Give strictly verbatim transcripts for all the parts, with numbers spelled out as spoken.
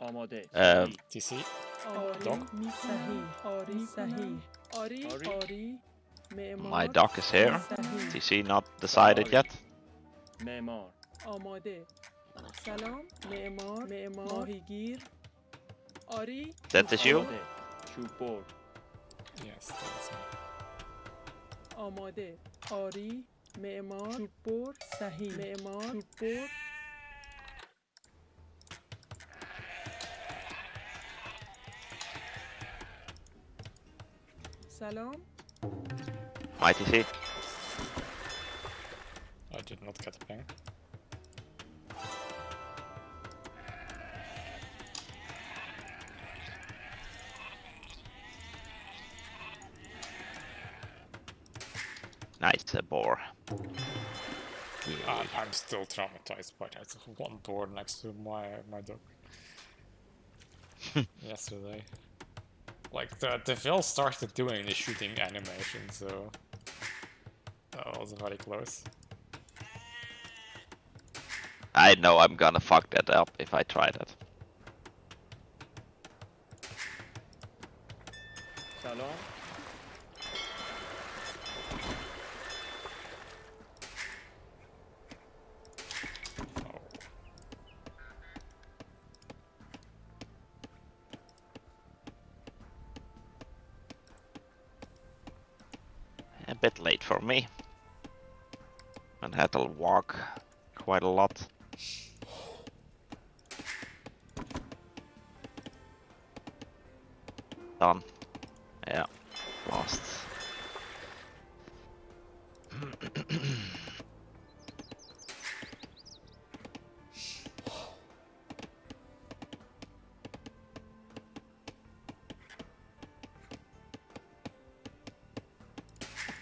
آماده. تیسی. My doc is here. تیسی not decided yet. معمار. آماده. سلام. معمار. ماهیگیر. آری. That is you. چوبور. Yes. آماده. آری. معمار. چوبور. صحیح. معمار. چوبور. Salam. My T C. I did not get a ping. Nice, a boar. I'm, I'm still traumatized by that one boar next to my my dog. Yesterday. Like, the, the Devil started doing the shooting animation, so that was very close. I know I'm gonna fuck that up if I try that. Salon. Bit late for me, and had to walk quite a lot. Done. Yeah, lost.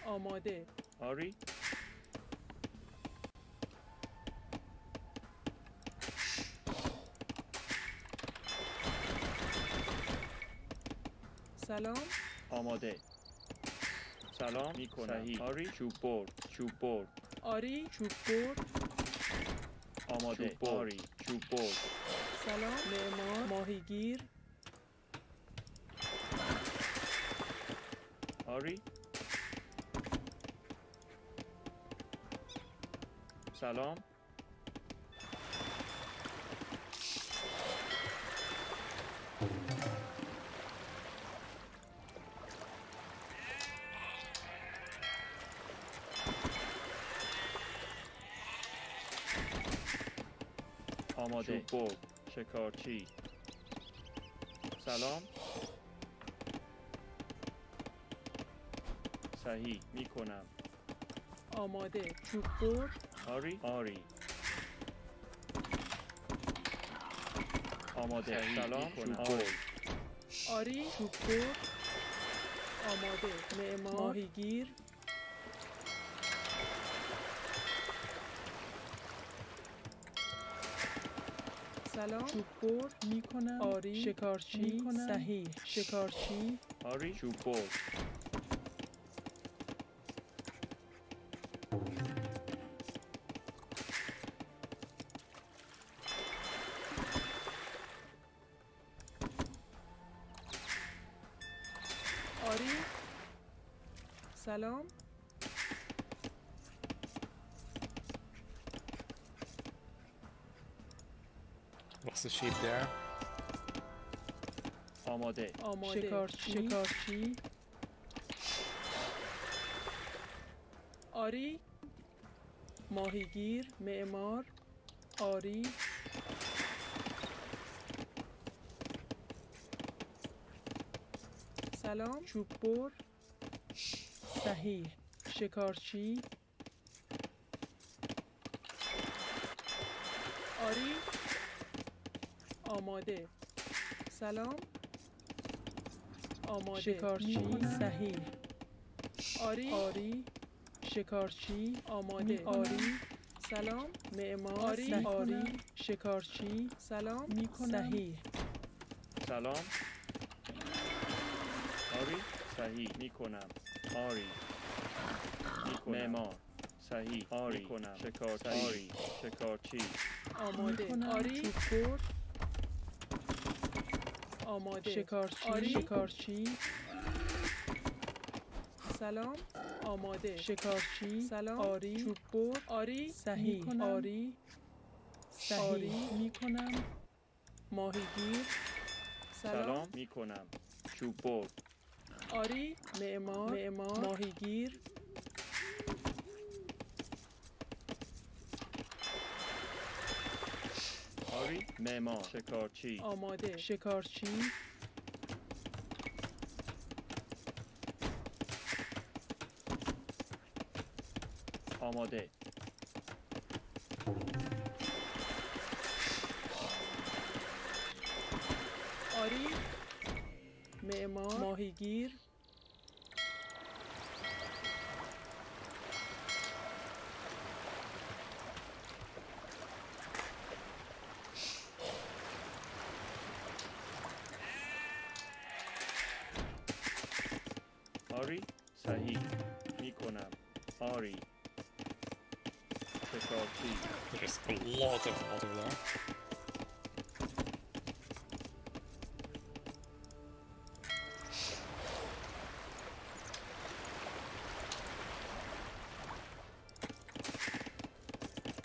آماده. آری. سلام. آماده. سلام میکنم. آری. چوبور. چوبور. آری. چوبور. آماده. چوبور. آری. چوبور. سلام. معمار. ماهیگیر. آری. سلام. آماده. چوبور. شکارچی. سلام. صحیح میکنم. آماده. چوبور. آری آری آماده. سلام. آری آری چوبور. آماده. معمار. ماهیگیر. سلام. چوبور میکنم. آری. شکارچی میکنم. صحیح. شکارچی. آری چوبور. سلام. What's the sheep there? آماده. آماده. شکارچی. شکارچی. آری. ماهیگیر. معمار. آری. سلام. چوبور. صحیح. شکارچی. آری. آماده. سلام. آماده. شکارچی. صحیح. آری. آری. شکارچی. آماده. آری. سلام. معمار. آری. آری. شکارچی. سلام. میکنم. صحیح. سلام. آری. صحیح میکنم. آری معمار. صحیح. آری کنم. شکارچی. آری شکارچی. آماده. آری چوبور. آماده. شکارچی. آری. شکارچی. سلام. آماده. شکارچی. سلام. آری. چوببر. آری. صحیح. آری. صحیح میکنم. ماهیگیر. سلام. سلام میکنم. چوببر. آری. معمار. معمار. ماهیگیر. آری. معمار. شکارچی. آماده. شکارچی. آماده. آری. معمار. ماهیگیر. آری. صحیح میکنم. آری. There's a lot of water there.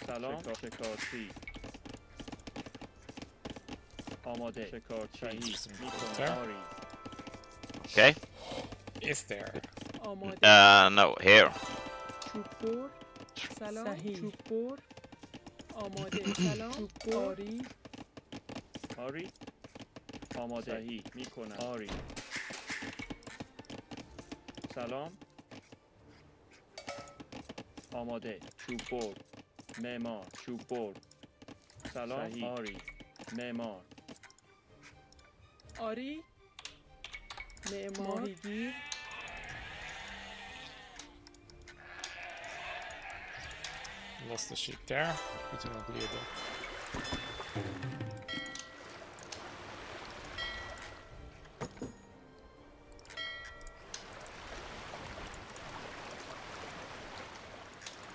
سلام. شکارچی. آماده. شکارچی. Okay. Is there? Uh, no, here. سلام. چوببر. آماده. سلام. آری. آری. آماده میکنم. آری. سلام. آماده. چوببر. معمار. چوببر. سلام. آری. معمار. آری. معمارگیر. Lost the sheep there. We do not need them.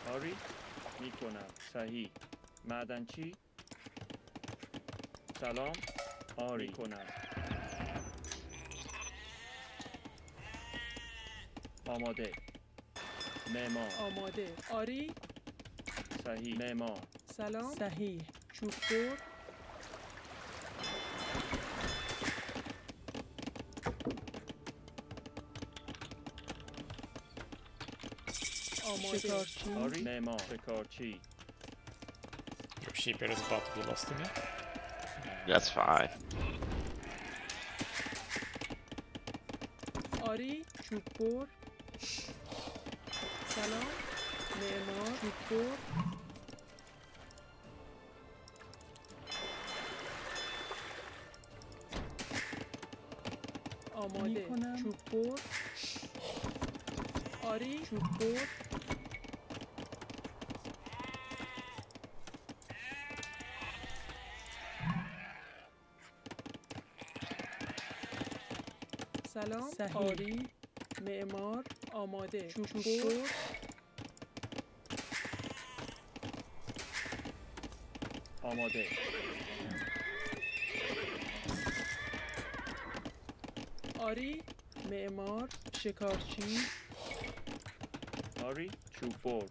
Hurry, Mikona, Sahi, Madanchi, Salam, Hurry, Mikona, Amade, Memo, Amade, Hurry. صحیح. معمار. سلام. صحیح. چوببر. آماده. شکارچی. آری. معمار. شکارچی. Your sheep is about to be lost in it. That's fine. آری. چوببر. سلام. معمار. چوببر. آماده. چوببر. آری. چوببر. سلام. صحیح. آری. معمار. آماده. چوببر. آماده. آری. معمار. شکارچی. آری. چوببر.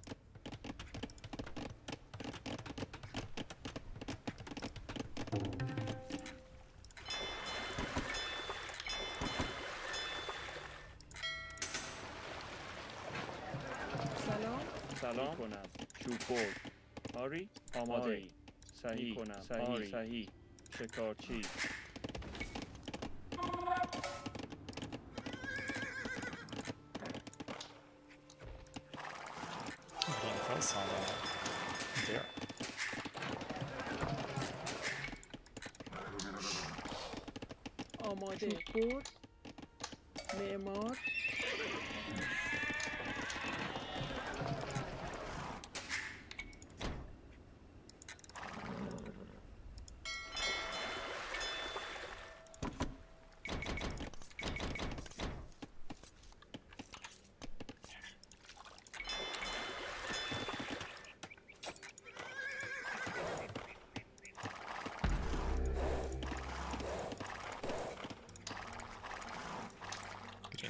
سلام. سلام کنم. چوببر. آری. آماده. صحیح کنم. صحیح. صحیح. شکارچی. چوببر. معمار.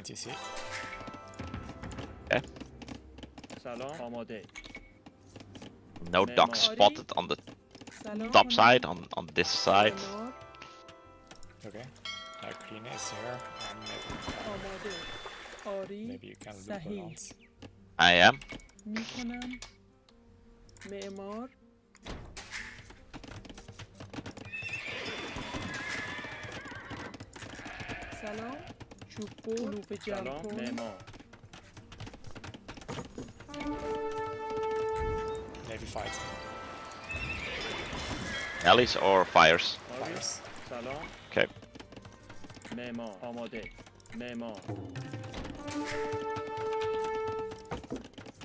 تی سی. Okay. Salon. No dock spotted on the Salon. top side, on, on this side. Salon. Okay. Now green is here. And maybe, uh, maybe you can look around. I am. معمار سلام چوبو لوپ جمع کن معمار maybe fight alleys or fires fires سلام okay معمار آماده معمار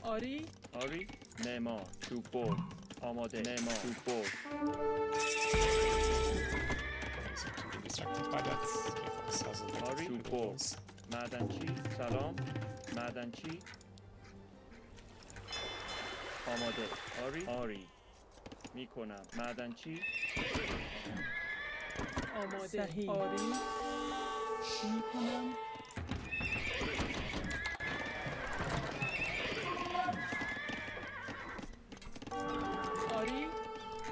آری آری معمار چوبو آماده معمار چوبو آری چوبو معدنچی سلام معدنچی آماده آری آری میکنم معدنچی آماده آری میکنم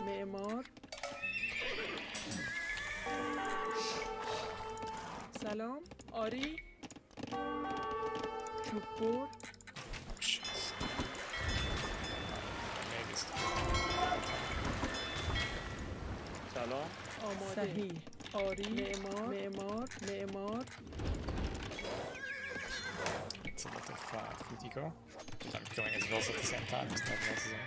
معمار سلام آری چوبور سلام آماده صحیح آری معمار معمار معمار It's a lot of uh, food eco. I'm killing as well at the same time. It's not necessary.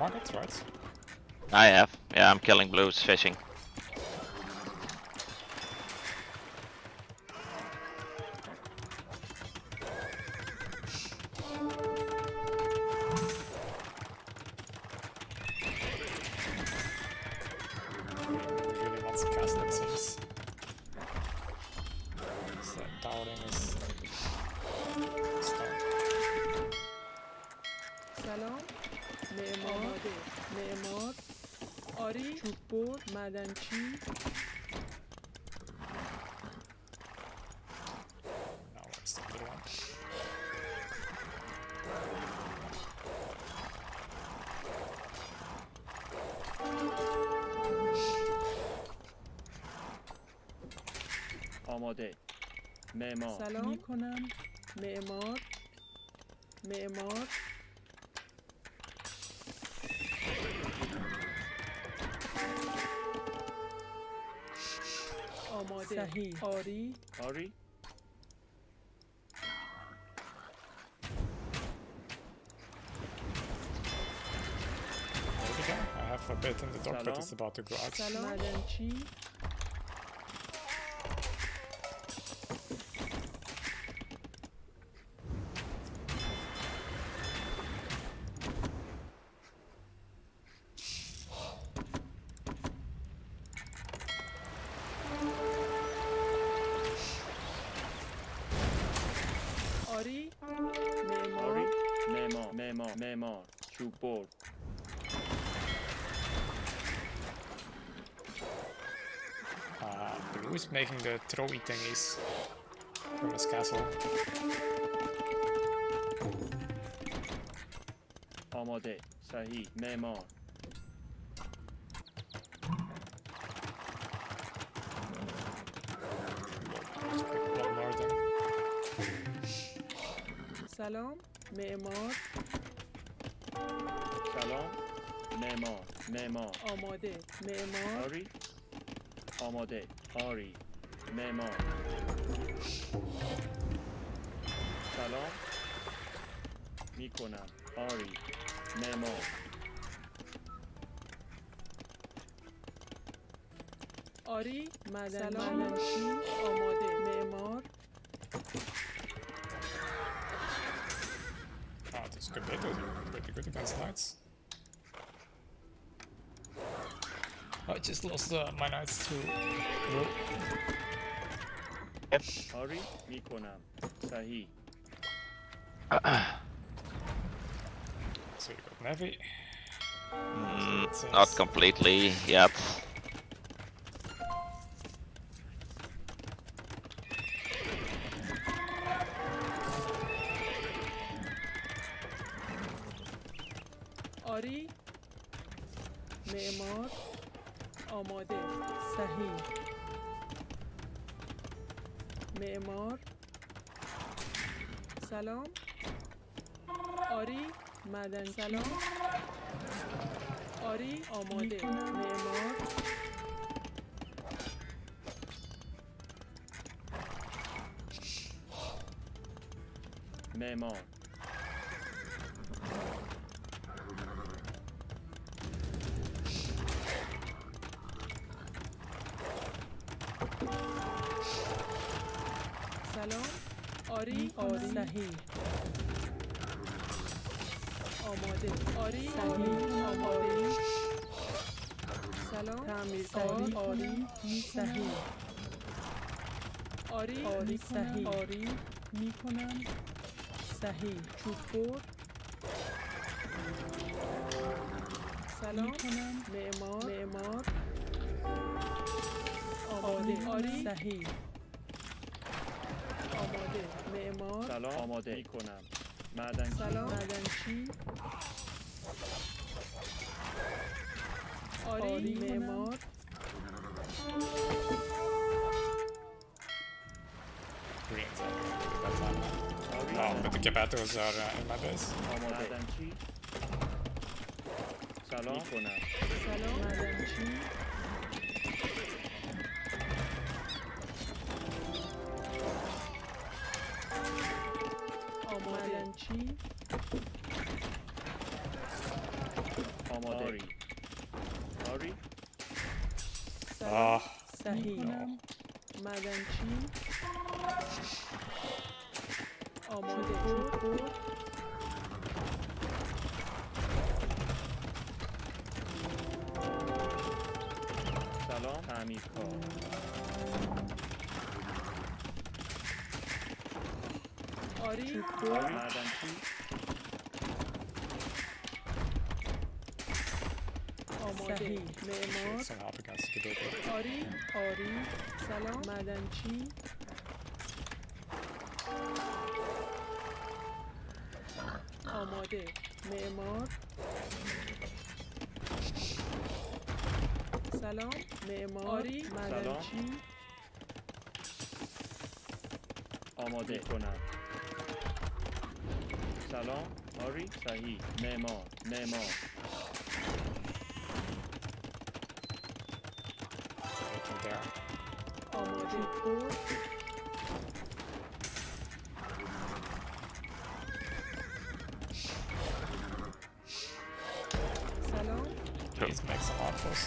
Right. I have. Yeah, I'm killing blues fishing. آماده معمار سلام میکنم معمار معمار آماده صحیح آری آری I have a bit in the dock but it's about to go out. سلام چی Who's making the throwy thingies from this castle? Amade, Sahi, Neymar. Salam, Neymar. Salam, Neymar, Neymar. Amade, Neymar. Sorry. آماده آری معمار سلام میکنم آری معمار آری معدنچی آماده معمار I just lost uh, my knights to. کاری میکنم. صحیح. So we got Navy. Mm, not completely yet. آری معمار آماده صحیح معمار سلام آری معدن سلام آری آماده معمار معمار آری آری صحیح آماده آری صحیح آماده سلام تعمیر آری آری صحیح آری آری صحیح آری میکنم صحیح چوبور سلام کنم معمار معمار آماده آری صحیح معمار سلام آماده میکنم معدن سلام معدن چی آری معمار No, but the capitals are uh, in my base. معدن چی سلام میکنم سلام معدن چی چی؟ آماده آری آری آه صحیح معدن چی؟ آماده چوب سلام تعمیرکار آری معدن چی آماده معمار آری آری سلام معدن چی آماده معمار سلام معمار آری معدن چی آماده کنم سلام آری صحیح معمار معمار آماده بود سلام please make some offers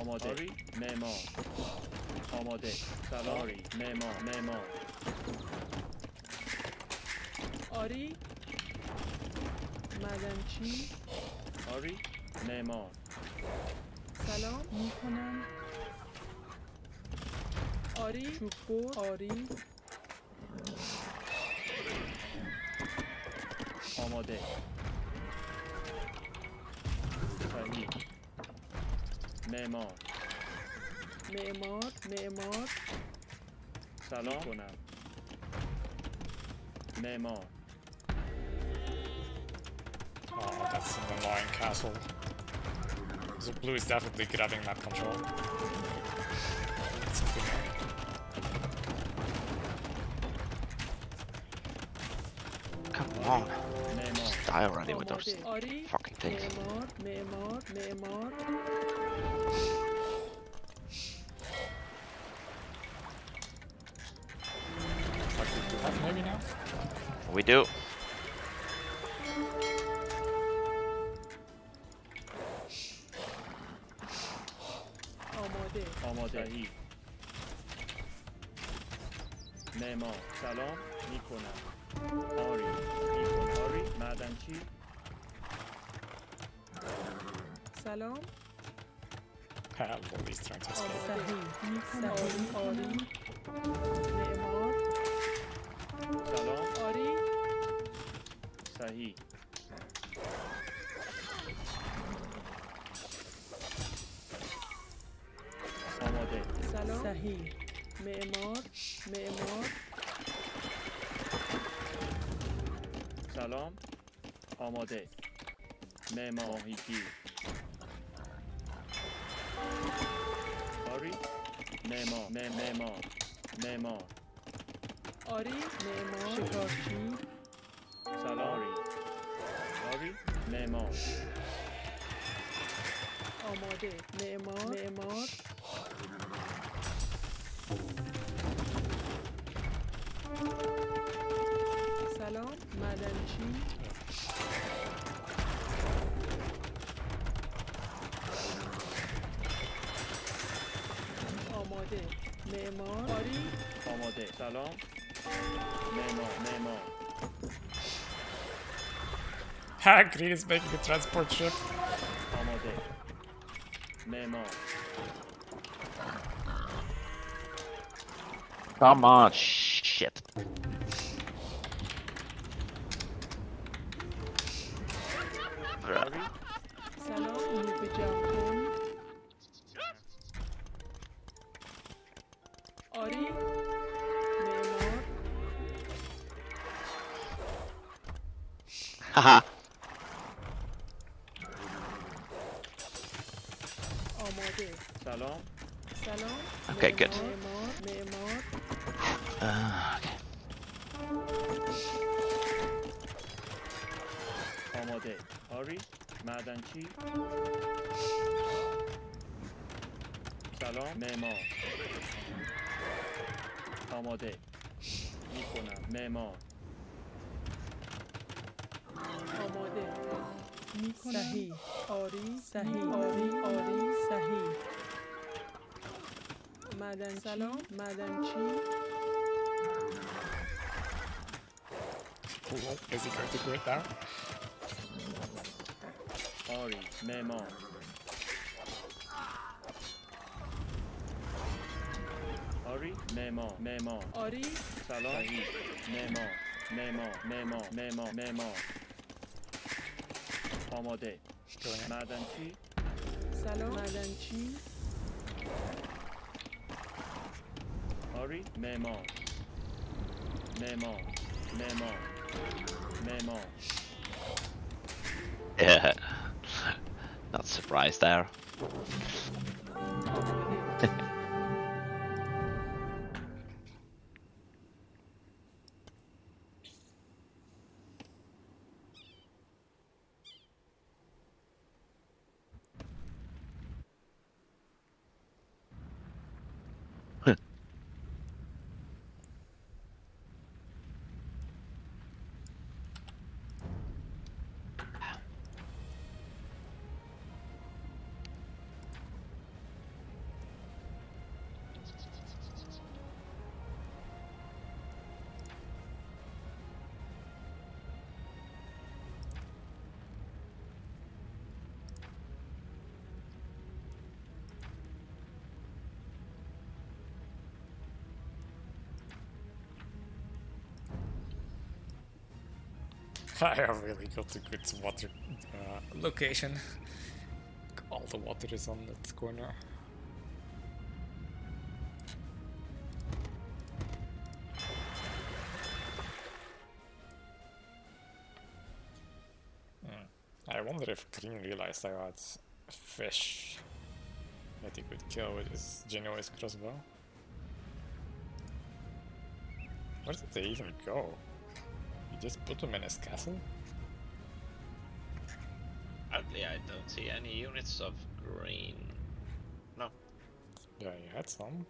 آماده معمار آماده سلاری معمار معمار آری معدن چی آری معمار سلام میکنم آری چوبور آری آماده صحیح معمار معمار معمار سلام کنم معمار Oh, that's an annoying castle. So blue is definitely grabbing map control. Come on. Just die already with those fucking things. معمار معمار معمار We do. آماده. آماده. صحیح. معمار سلام میکنم. آری. میکنم. آری. معدن چی؟ سلام. I'll always try to escape. Sahi. Salam. Sahi. معمار. معمار. سلام. آماده. معمارگیر. آری. معمار. معمار. معمار. آری. معمار. شکارچی. سلام. آری. معمار. آماده. معمار. معمار. سلام مدنچی آماده معمار آری آماده سلام معمار معمار ها Green is making a transport ship آماده معمار Come on shit Haha. Okay, good. Uh, okay. آماده. آری. معدنچی. سلام. معمار. آماده. میکنم. معمار. آماده. میکنم. صحیح. آری. صحیح. آری. آری. صحیح. معدن سلام. معدنچی. Is he going to do it now? Ari, Memo. Ari, Memo, Memo. Ari, Salon, Memo, Memo, Memo, Memo, Memo. Amade, Madanchi, Salon, Madanchi. Ari, Memo, Memo, Memo. Memo. Yeah. Not surprised there. I really got to good water uh, location. All the water is on that corner. Hmm. I wonder if Green realized I had fish that he could kill with his Genoese crossbow. Where did they even go? Just put him in his castle? Oddly, I don't see any units of green. No. Yeah, he had some.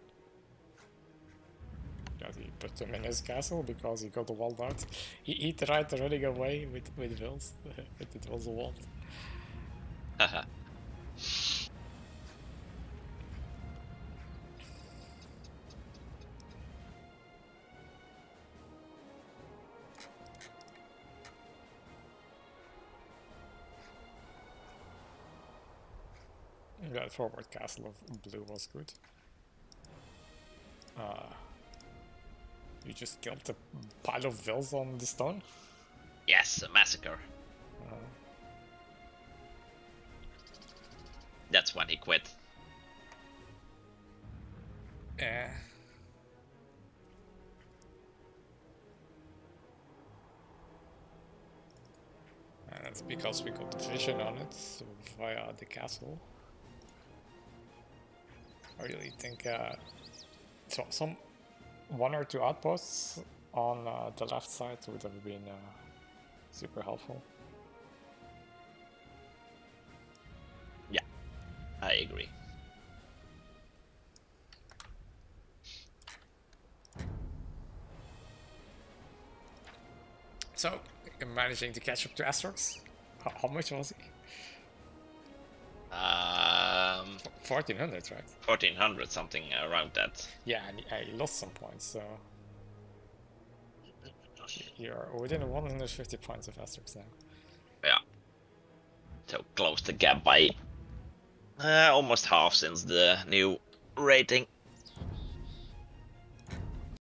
Does he put him in his castle because he got the walled out? He, he tried running away with, with Vils, but it was a walled. Haha. Yeah, forward castle of blue was good. Uh, you just killed a pile of vills on the stone? Yes, a massacre. Uh. That's when he quit. Yeah. And that's because we got the vision on it so via the castle. I really think uh, so some one or two outposts on uh, the left side would have been uh, super helpful. Yeah, I agree. So, managing to catch up to Astrox? How, how much was he? Um, fourteen hundred, right? fourteen hundred, something around that. Yeah, and I lost some points, so... You're within one hundred fifty points of Astrox now. Yeah. So, close the gap by uh, almost half since the new rating.